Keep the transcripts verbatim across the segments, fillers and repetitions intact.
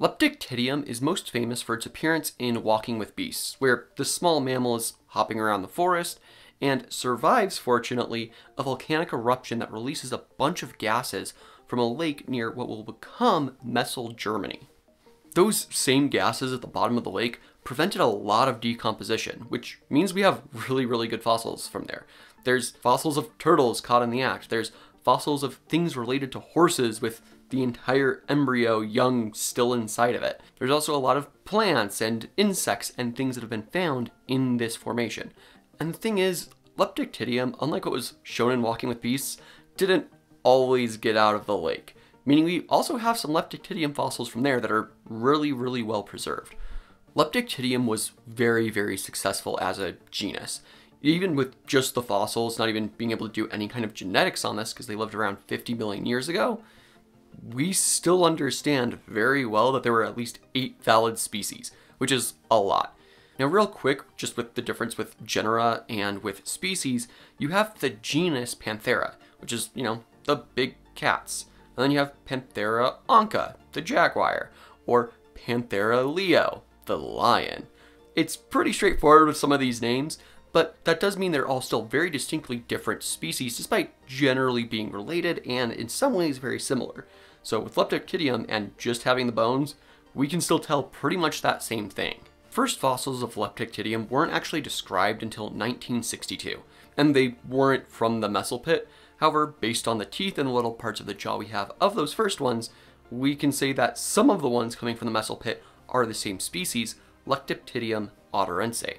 Leptictidium is most famous for its appearance in Walking with Beasts, where the small mammal is hopping around the forest and survives, fortunately, a volcanic eruption that releases a bunch of gases from a lake near what will become Messel, Germany. Those same gases at the bottom of the lake prevented a lot of decomposition, which means we have really, really good fossils from there. There's fossils of turtles caught in the act. There's fossils of things related to horses with the entire embryo young still inside of it. There's also a lot of plants and insects and things that have been found in this formation. And the thing is, Leptictidium, unlike what was shown in Walking with Beasts, didn't always get out of the lake, meaning we also have some Leptictidium fossils from there that are really, really well preserved. Leptictidium was very, very successful as a genus. Even with just the fossils, not even being able to do any kind of genetics on this because they lived around fifty million years ago, we still understand very well that there were at least eight valid species, which is a lot. Now real quick, just with the difference with genera and with species, you have the genus Panthera, which is, you know, the big cats. And then you have Panthera onca, the jaguar, or Panthera leo, the lion. It's pretty straightforward with some of these names, but that does mean they're all still very distinctly different species, despite generally being related and in some ways very similar. So with Leptictidium and just having the bones, we can still tell pretty much that same thing. First fossils of Leptictidium weren't actually described until nineteen sixty-two, and they weren't from the Messel Pit. However, based on the teeth and little parts of the jaw we have of those first ones, we can say that some of the ones coming from the Messel Pit are the same species, Leptictidium auderenci.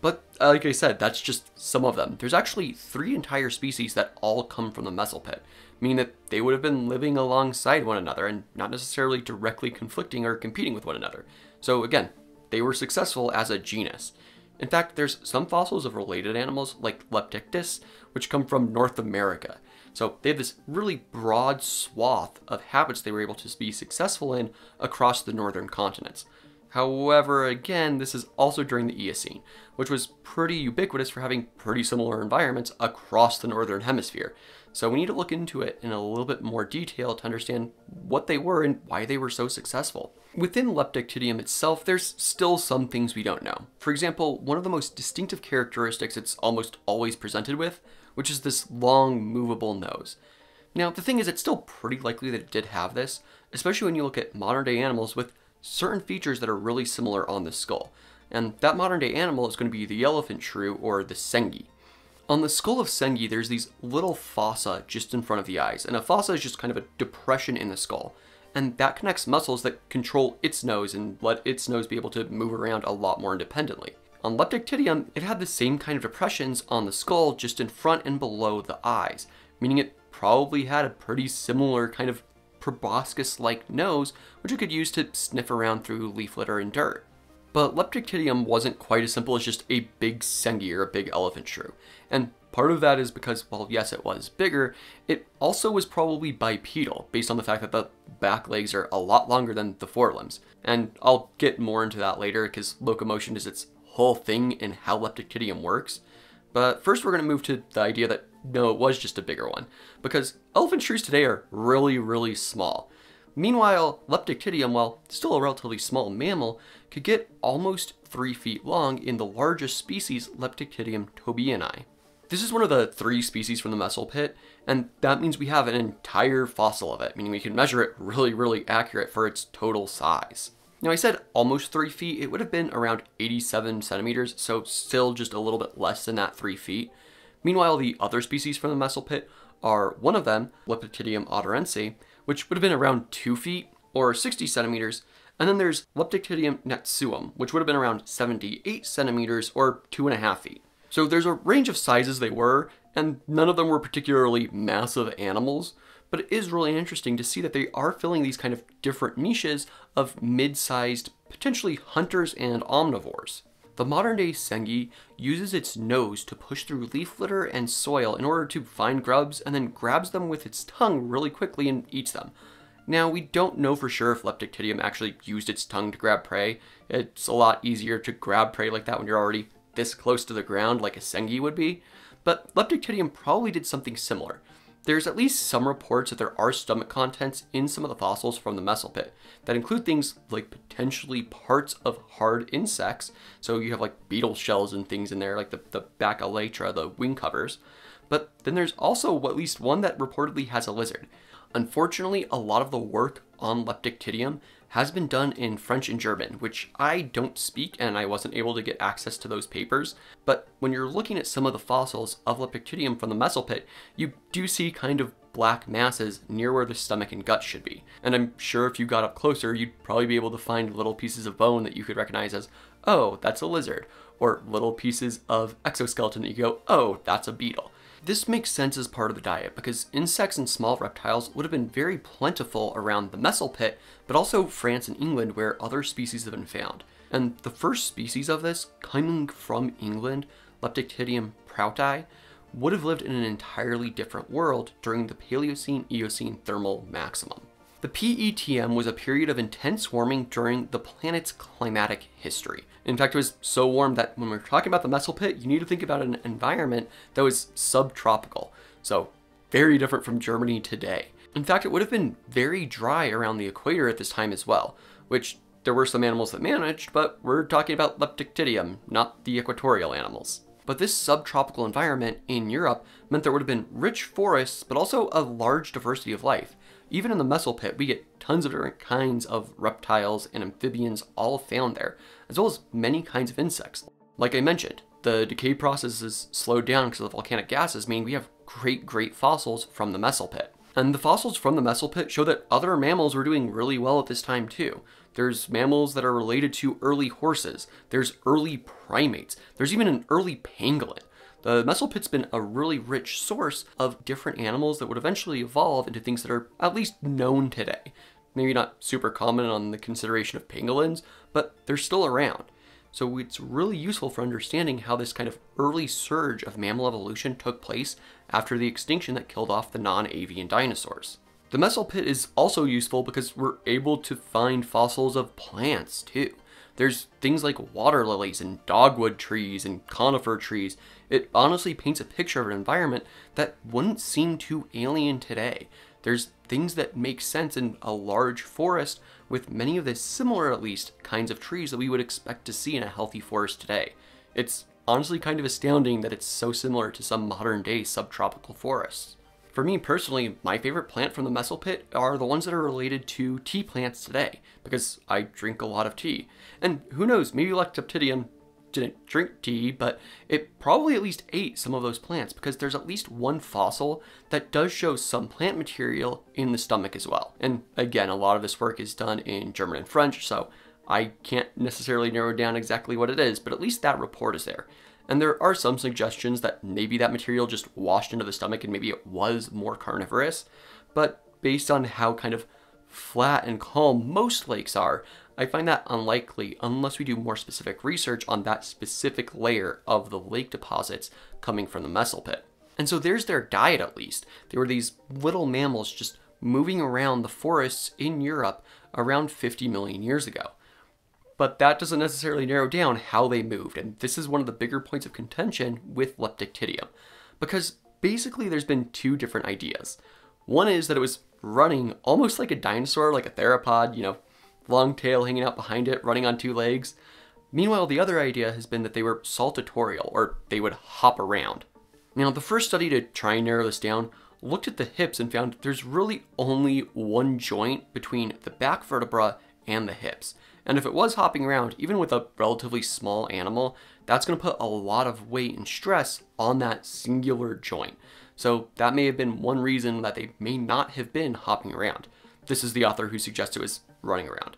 But uh, like I said, that's just some of them. There's actually three entire species that all come from the Messel Pit, meaning that they would have been living alongside one another and not necessarily directly conflicting or competing with one another. So again, they were successful as a genus. In fact, there's some fossils of related animals like Leptictis, which come from North America. So they have this really broad swath of habits they were able to be successful in across the northern continents. However, again, this is also during the Eocene, which was pretty ubiquitous for having pretty similar environments across the northern hemisphere. So we need to look into it in a little bit more detail to understand what they were and why they were so successful. Within Leptictidium itself, there's still some things we don't know. For example, one of the most distinctive characteristics it's almost always presented with, which is this long, movable nose. Now, the thing is, it's still pretty likely that it did have this, especially when you look at modern-day animals with certain features that are really similar on the skull. And that modern-day animal is going to be the elephant shrew, or the sengi. On the skull of sengi, there's these little fossa just in front of the eyes, and a fossa is just kind of a depression in the skull. And that connects muscles that control its nose and let its nose be able to move around a lot more independently. On Leptictidium, it had the same kind of depressions on the skull just in front and below the eyes, meaning it probably had a pretty similar kind of proboscis-like nose, which it could use to sniff around through leaf litter and dirt. But Leptictidium wasn't quite as simple as just a big sengi or a big elephant shrew. And part of that is because, well, yes, it was bigger, it also was probably bipedal, based on the fact that the back legs are a lot longer than the forelimbs. And I'll get more into that later, because locomotion is its whole thing in how Leptictidium works. But first we're going to move to the idea that, no, it was just a bigger one, because elephant shrews today are really, really small. Meanwhile, Leptictidium, while still a relatively small mammal, could get almost three feet long in the largest species, Leptictidium tobiani. This is one of the three species from the Messel Pit, and that means we have an entire fossil of it, meaning we can measure it really, really accurate for its total size. Now, I said almost three feet, it would have been around eighty-seven centimeters, so still just a little bit less than that three feet. Meanwhile, the other species from the Messel Pit are one of them, Leptictidium auderenci, which would have been around two feet, or sixty centimeters, and then there's Leptictidium netsuum, which would have been around seventy-eight centimeters, or two and a half feet. So there's a range of sizes they were, and none of them were particularly massive animals, but it is really interesting to see that they are filling these kind of different niches of mid-sized, potentially hunters and omnivores. The modern-day sengi uses its nose to push through leaf litter and soil in order to find grubs, and then grabs them with its tongue really quickly and eats them. Now, we don't know for sure if Leptictidium actually used its tongue to grab prey. It's a lot easier to grab prey like that when you're already this close to the ground like a sengi would be, but Leptictidium probably did something similar. There's at least some reports that there are stomach contents in some of the fossils from the Messel Pit that include things like potentially parts of hard insects. So you have like beetle shells and things in there, like the, the bacelytra, the wing covers. But then there's also at least one that reportedly has a lizard. Unfortunately, a lot of the work on Leptictidium has been done in French and German, which I don't speak and I wasn't able to get access to those papers. But when you're looking at some of the fossils of Leptictidium from the Messel Pit, you do see kind of black masses near where the stomach and gut should be. And I'm sure if you got up closer, you'd probably be able to find little pieces of bone that you could recognize as, oh, that's a lizard, or little pieces of exoskeleton that you go, oh, that's a beetle. This makes sense as part of the diet because insects and small reptiles would have been very plentiful around the Messel Pit, but also France and England where other species have been found. And the first species of this, coming from England, Leptictidium proutii, would have lived in an entirely different world during the Paleocene-Eocene thermal maximum. The P E T M was a period of intense warming during the planet's climatic history. In fact, it was so warm that when we're talking about the Messel Pit, you need to think about an environment that was subtropical. So very different from Germany today. In fact, it would have been very dry around the equator at this time as well, which there were some animals that managed, but we're talking about Leptictidium, not the equatorial animals. But this subtropical environment in Europe meant there would have been rich forests, but also a large diversity of life. Even in the Messel Pit, we get tons of different kinds of reptiles and amphibians all found there, as well as many kinds of insects. Like I mentioned, the decay process is slowed down because of the volcanic gases, meaning we have great, great fossils from the Messel Pit. And the fossils from the Messel Pit show that other mammals were doing really well at this time too. There's mammals that are related to early horses. There's early primates. There's even an early pangolin. The Messel Pit's been a really rich source of different animals that would eventually evolve into things that are at least known today. Maybe not super common on the consideration of pangolins, but they're still around. So it's really useful for understanding how this kind of early surge of mammal evolution took place after the extinction that killed off the non-avian dinosaurs. The Messel Pit is also useful because we're able to find fossils of plants too. There's things like water lilies and dogwood trees and conifer trees. It honestly paints a picture of an environment that wouldn't seem too alien today. There's things that make sense in a large forest with many of the similar, at least, kinds of trees that we would expect to see in a healthy forest today. It's honestly kind of astounding that it's so similar to some modern day subtropical forests. For me personally, my favorite plant from the Messel Pit are the ones that are related to tea plants today, because I drink a lot of tea. And who knows, maybe Leptictidium didn't drink tea, but it probably at least ate some of those plants because there's at least one fossil that does show some plant material in the stomach as well. And again, a lot of this work is done in German and French, so I can't necessarily narrow down exactly what it is, but at least that report is there. And there are some suggestions that maybe that material just washed into the stomach and maybe it was more carnivorous. But based on how kind of flat and calm most lakes are, I find that unlikely unless we do more specific research on that specific layer of the lake deposits coming from the Messel Pit. And so there's their diet at least. There were these little mammals just moving around the forests in Europe around fifty million years ago. But that doesn't necessarily narrow down how they moved, and this is one of the bigger points of contention with Leptictidium, because basically there's been two different ideas. One is that it was running almost like a dinosaur, like a theropod, you know, long tail hanging out behind it, running on two legs. Meanwhile, the other idea has been that they were saltatorial, or they would hop around. Now, the first study to try and narrow this down looked at the hips and found there's really only one joint between the back vertebra and the hips. And if it was hopping around, even with a relatively small animal, that's going to put a lot of weight and stress on that singular joint. So that may have been one reason that they may not have been hopping around. This is the author who suggests it was running around.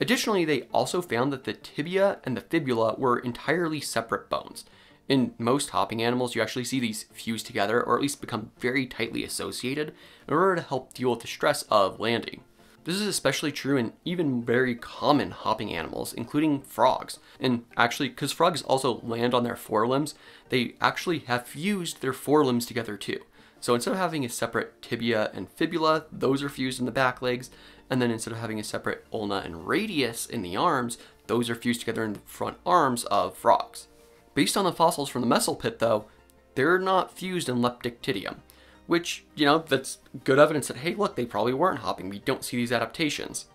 Additionally, they also found that the tibia and the fibula were entirely separate bones. In most hopping animals, you actually see these fuse together or at least become very tightly associated in order to help deal with the stress of landing. This is especially true in even very common hopping animals, including frogs. And actually, because frogs also land on their forelimbs, they actually have fused their forelimbs together too. So instead of having a separate tibia and fibula, those are fused in the back legs. And then instead of having a separate ulna and radius in the arms, those are fused together in the front arms of frogs. Based on the fossils from the Messel Pit though, they're not fused in Leptictidium. which, you know, that's good evidence that, hey, look, they probably weren't hopping. We don't see these adaptations.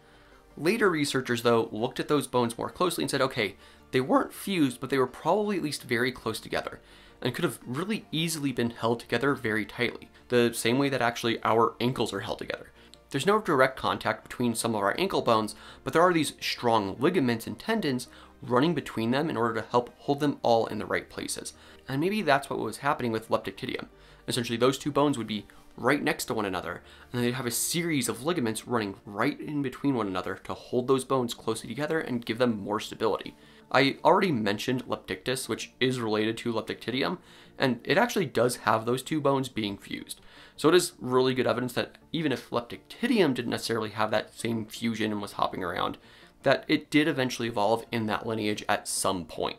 Later researchers, though, looked at those bones more closely and said, okay, they weren't fused, but they were probably at least very close together and could have really easily been held together very tightly, the same way that actually our ankles are held together. There's no direct contact between some of our ankle bones, but there are these strong ligaments and tendons running between them in order to help hold them all in the right places. And maybe that's what was happening with Leptictidium. Essentially, those two bones would be right next to one another, and they'd have a series of ligaments running right in between one another to hold those bones closely together and give them more stability. I already mentioned Leptictis, which is related to Leptictidium, and it actually does have those two bones being fused. So it is really good evidence that even if Leptictidium didn't necessarily have that same fusion and was hopping around, that it did eventually evolve in that lineage at some point.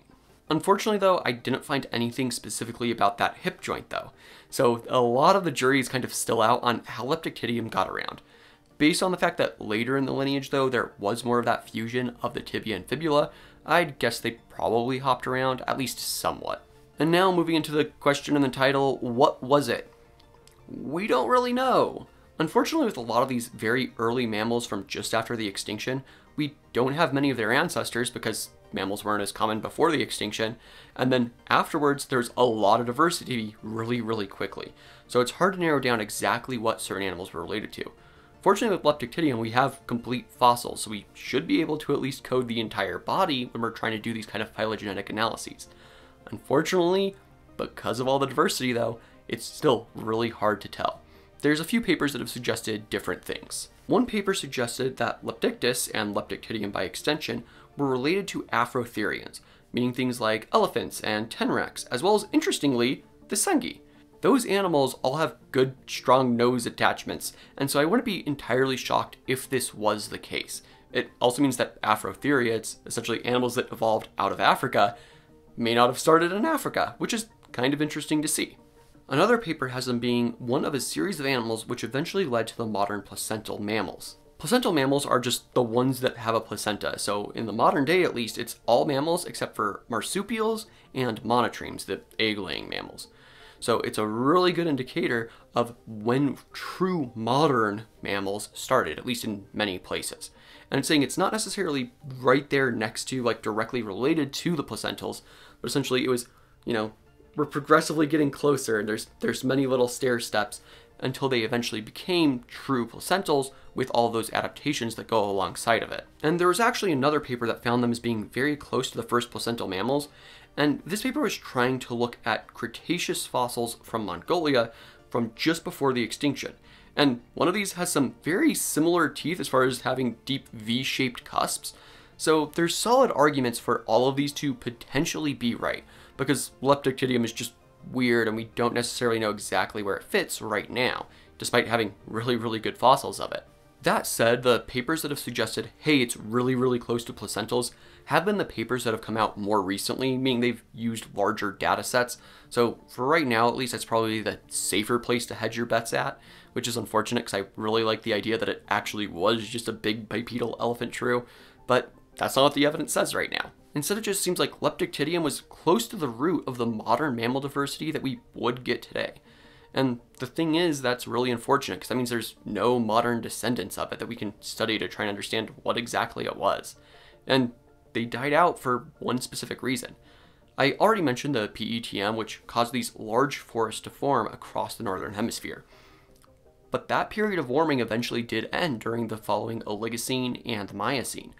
Unfortunately though, I didn't find anything specifically about that hip joint though, so a lot of the jury is kind of still out on how Leptictidium got around. Based on the fact that later in the lineage though, there was more of that fusion of the tibia and fibula, I'd guess they probably hopped around, at least somewhat. And now moving into the question in the title, what was it? We don't really know. Unfortunately, with a lot of these very early mammals from just after the extinction, we don't have many of their ancestors because mammals weren't as common before the extinction, and then afterwards there's a lot of diversity really, really quickly. So it's hard to narrow down exactly what certain animals were related to. Fortunately with Leptictidium, we have complete fossils, so we should be able to at least code the entire body when we're trying to do these kind of phylogenetic analyses. Unfortunately, because of all the diversity though, it's still really hard to tell. There's a few papers that have suggested different things. One paper suggested that Leptictis, and Leptictidium by extension, were related to Afrotherians, meaning things like elephants and tenrecs, as well as, interestingly, the sengi. Those animals all have good, strong nose attachments, and so I wouldn't be entirely shocked if this was the case. It also means that Afrotheriids, essentially animals that evolved out of Africa, may not have started in Africa, which is kind of interesting to see. Another paper has them being one of a series of animals which eventually led to the modern placental mammals. Placental mammals are just the ones that have a placenta, so in the modern day at least, it's all mammals except for marsupials and monotremes, the egg-laying mammals. So it's a really good indicator of when true modern mammals started, at least in many places. And I'm saying it's not necessarily right there next to, like directly related to the placentals, but essentially it was, you know, we're progressively getting closer, and there's there's many little stair steps until they eventually became true placentals with all those adaptations that go alongside of it. And there was actually another paper that found them as being very close to the first placental mammals, and this paper was trying to look at Cretaceous fossils from Mongolia from just before the extinction. And one of these has some very similar teeth as far as having deep V-shaped cusps, so there's solid arguments for all of these to potentially be right, because Leptictidium is just weird and we don't necessarily know exactly where it fits right now, despite having really, really good fossils of it. That said, the papers that have suggested, hey, it's really, really close to placentals have been the papers that have come out more recently, meaning they've used larger data sets. So for right now, at least, that's probably the safer place to hedge your bets at, which is unfortunate because I really like the idea that it actually was just a big bipedal elephant shrew, but that's not what the evidence says right now. Instead, it just seems like Leptictidium was close to the root of the modern mammal diversity that we would get today. And the thing is, that's really unfortunate because that means there's no modern descendants of it that we can study to try and understand what exactly it was. And they died out for one specific reason. I already mentioned the P E T M, which caused these large forests to form across the northern hemisphere. But that period of warming eventually did end during the following Oligocene and Miocene,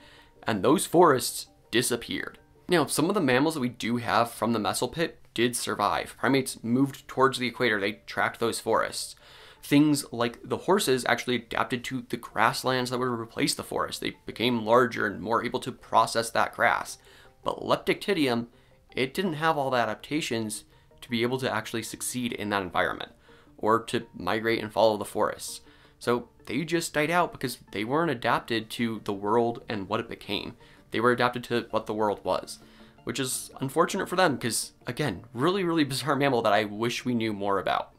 and those forests disappeared. Now, some of the mammals that we do have from the Messel Pit did survive. Primates moved towards the equator, they tracked those forests. Things like the horses actually adapted to the grasslands that would replace the forest. They became larger and more able to process that grass. But Leptictidium, it didn't have all the adaptations to be able to actually succeed in that environment, or to migrate and follow the forests. So they just died out because they weren't adapted to the world and what it became. They were adapted to what the world was, which is unfortunate for them because, again, really, really bizarre mammal that I wish we knew more about.